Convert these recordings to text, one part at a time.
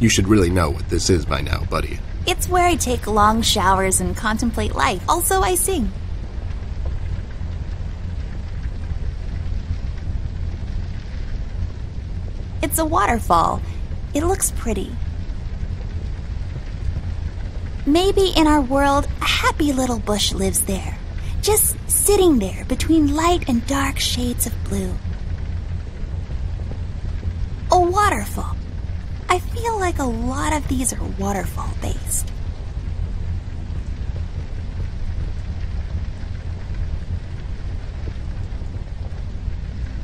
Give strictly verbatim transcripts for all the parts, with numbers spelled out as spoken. You should really know what this is by now, buddy. It's where I take long showers and contemplate life. Also, I sing. It's a waterfall. It looks pretty. Maybe in our world, a happy little bush lives there, just sitting there between light and dark shades of blue. A waterfall. I feel like a lot of these are waterfall-based.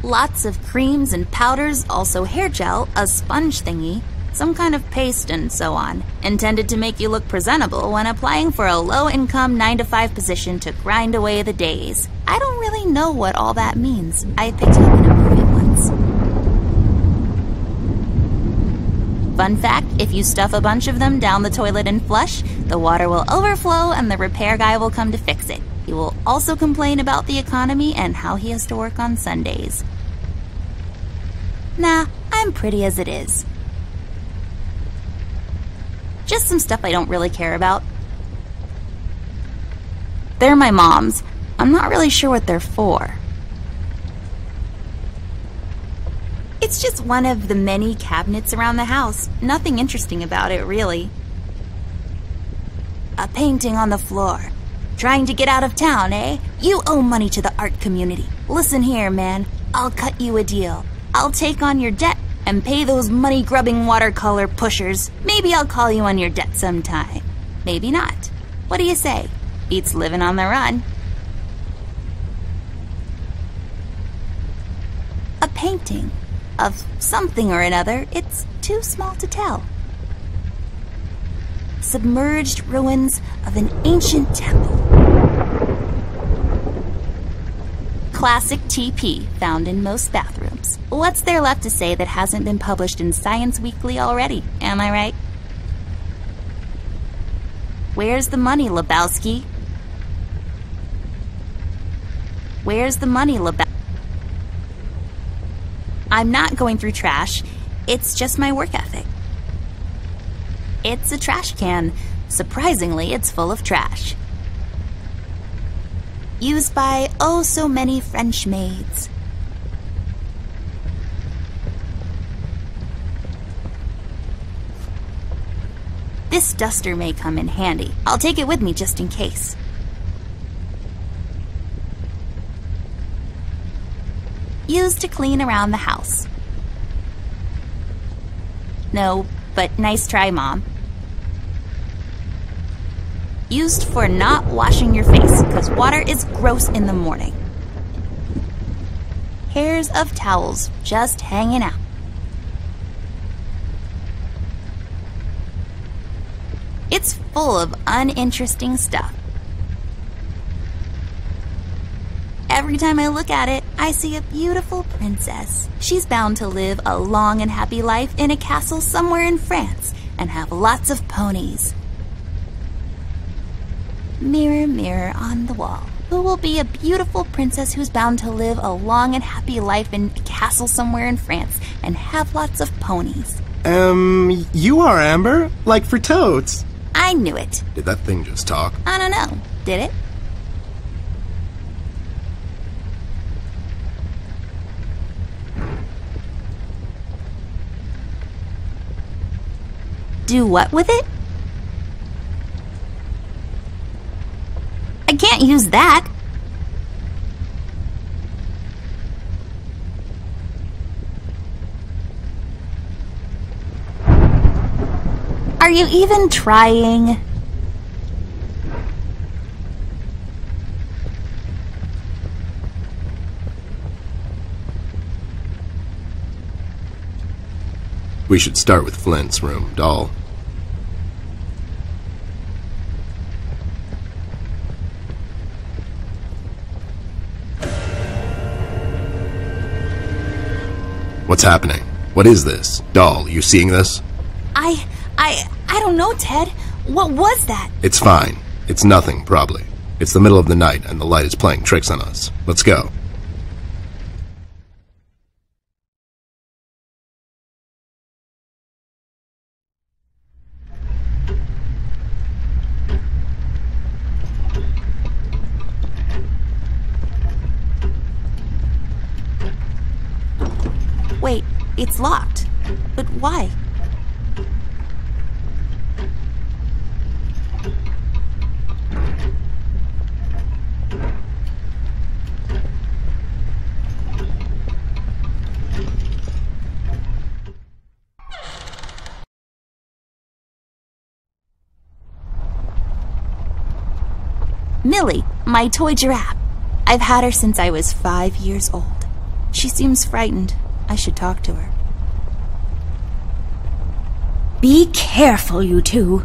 Lots of creams and powders, also hair gel, a sponge thingy, some kind of paste and so on, intended to make you look presentable when applying for a low-income nine to five position to grind away the days. I don't really know what all that means. I picked it up in a movie once. Fun fact, if you stuff a bunch of them down the toilet and flush, the water will overflow and the repair guy will come to fix it. He will also complain about the economy and how he has to work on Sundays. Nah, I'm pretty as it is. Just some stuff I don't really care about. They're my mom's. I'm not really sure what they're for. It's just one of the many cabinets around the house. Nothing interesting about it, really. A painting on the floor. Trying to get out of town, eh? You owe money to the art community. Listen here, man. I'll cut you a deal. I'll take on your debt and pay those money-grubbing watercolor pushers. Maybe I'll call you on your debt sometime. Maybe not. What do you say? Beats living on the run. A painting of something or another. It's too small to tell. Submerged ruins of an ancient temple. Classic T P found in most bathrooms. What's there left to say that hasn't been published in Science Weekly already, am I right? Where's the money, Lebowski? Where's the money, Lebowski? I'm not going through trash. It's just my work ethic. It's a trash can. Surprisingly, it's full of trash. Used by oh so many French maids. This duster may come in handy. I'll take it with me just in case. Used to clean around the house. No, but nice try, Mom. Used for not washing your face, because water is gross in the morning. Hairs of towels just hanging out. It's full of uninteresting stuff. Every time I look at it, I see a beautiful princess. She's bound to live a long and happy life in a castle somewhere in France and have lots of ponies. Mirror, mirror on the wall. Who will be a beautiful princess who's bound to live a long and happy life in a castle somewhere in France and have lots of ponies? Um, you are, Amber. Like for totes. I knew it. Did that thing just talk? I don't know. Did it? Do what with it? I can't use that. Are you even trying? We should start with Flint's room, doll. What's happening? What is this? Doll, you seeing this? I... I... I don't know, Ted. What was that? It's fine. It's nothing, probably. It's the middle of the night, and the light is playing tricks on us. Let's go. It's locked. But why? Millie, my toy giraffe. I've had her since I was five years old. She seems frightened. I should talk to her. Be careful, you two.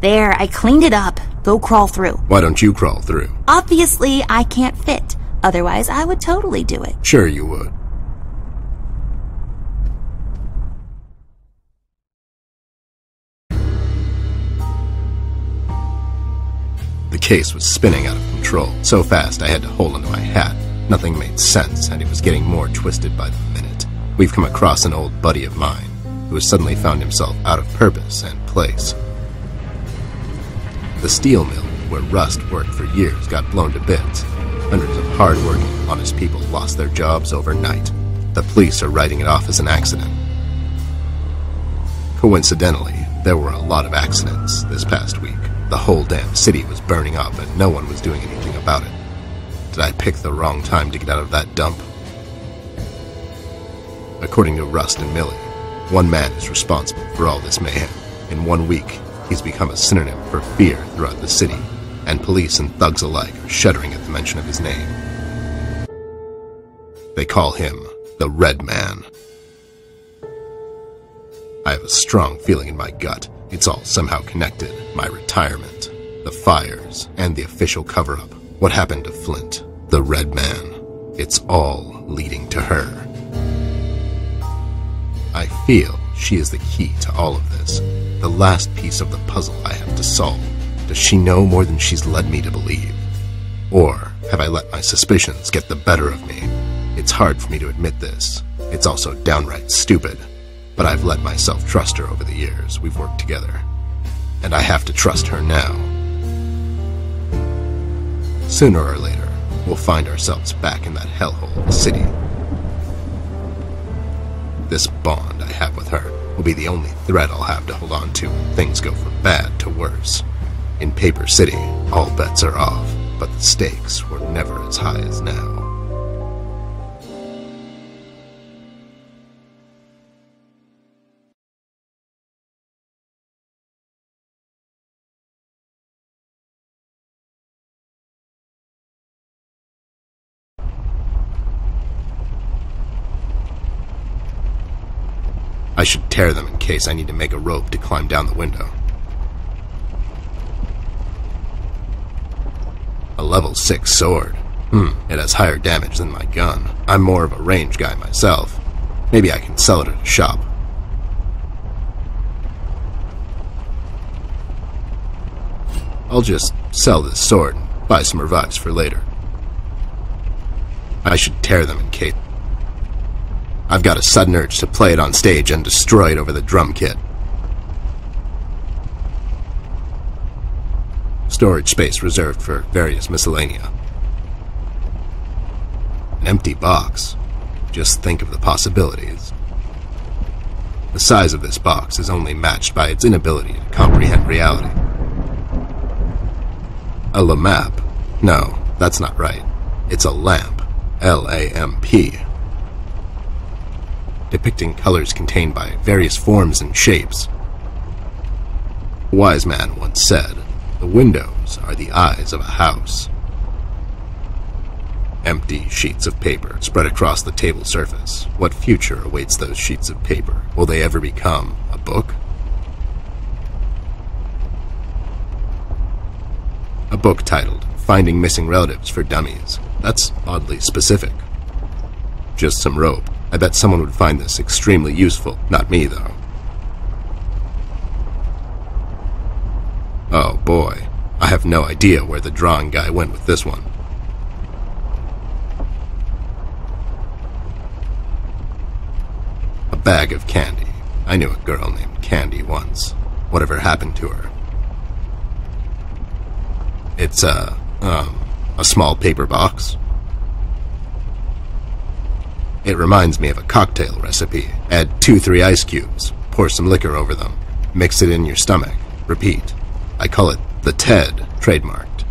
There, I cleaned it up. Go crawl through. Why don't you crawl through? Obviously, I can't fit. Otherwise, I would totally do it. Sure you would. The case was spinning out of control. So fast, I had to hold onto my hat. Nothing made sense, and it was getting more twisted by the minute. We've come across an old buddy of mine who has suddenly found himself out of purpose and place. The steel mill, where rust worked for years, got blown to bits. Hundreds of hard-working, honest people lost their jobs overnight. The police are writing it off as an accident. Coincidentally, there were a lot of accidents this past week. The whole damn city was burning up and no one was doing anything about it. Did I pick the wrong time to get out of that dump? According to Rust and Millie, one man is responsible for all this mayhem. In one week, he's become a synonym for fear throughout the city, and police and thugs alike are shuddering at the mention of his name. They call him the Red Man. I have a strong feeling in my gut. It's all somehow connected. My retirement, the fires, and the official cover-up. What happened to Flint, the Red Man? It's all leading to her. I feel she is the key to all of this. The last piece of the puzzle I have to solve. Does she know more than she's led me to believe? Or have I let my suspicions get the better of me? It's hard for me to admit this. It's also downright stupid. But I've let myself trust her over the years we've worked together. And I have to trust her now. Sooner or later, we'll find ourselves back in that hellhole of a city. This bond I have with her will be the only thread I'll have to hold on to when things go from bad to worse. In Paper City, all bets are off, but the stakes were never as high as now. I should tear them in case I need to make a rope to climb down the window. A level six sword. Hmm, it has higher damage than my gun. I'm more of a range guy myself. Maybe I can sell it at a shop. I'll just sell this sword and buy some revives for later. I should tear them in case... I've got a sudden urge to play it on stage and destroy it over the drum kit. Storage space reserved for various miscellanea. An empty box. Just think of the possibilities. The size of this box is only matched by its inability to comprehend reality. A lamp? No, that's not right. It's a lamp. L A M P. Depicting colors contained by various forms and shapes. A wise man once said, "The windows are the eyes of a house." Empty sheets of paper spread across the table surface. What future awaits those sheets of paper? Will they ever become a book? a book titled Finding Missing Relatives for Dummies. That's oddly specific. Just some rope. I bet someone would find this extremely useful. Not me, though. Oh, boy. I have no idea where the drawing guy went with this one. A bag of candy. I knew a girl named Candy once. Whatever happened to her? It's a, um, a small paper box. It reminds me of a cocktail recipe. Add two, three ice cubes. Pour some liquor over them. Mix it in your stomach. Repeat. I call it the Ted, trademarked.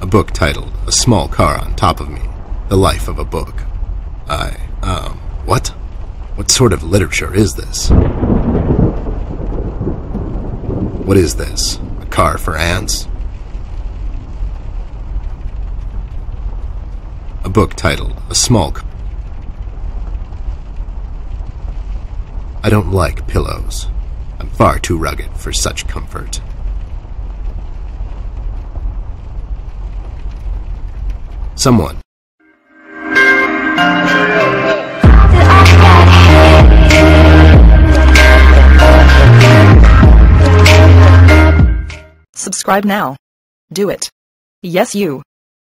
A book titled A Small Car on Top of Me. The Life of a Book. I, um, what? What sort of literature is this? What is this? A car for ants? A book titled A Small Car. I don't like pillows. I'm far too rugged for such comfort. Someone. Subscribe now. Do it. Yes, you.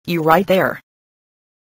You right there.